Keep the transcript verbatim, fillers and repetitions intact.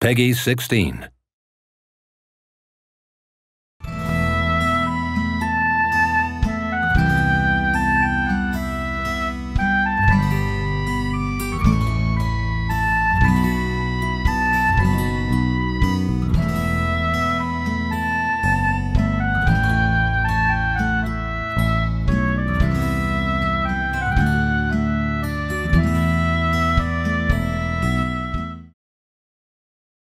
Peggy sixteen.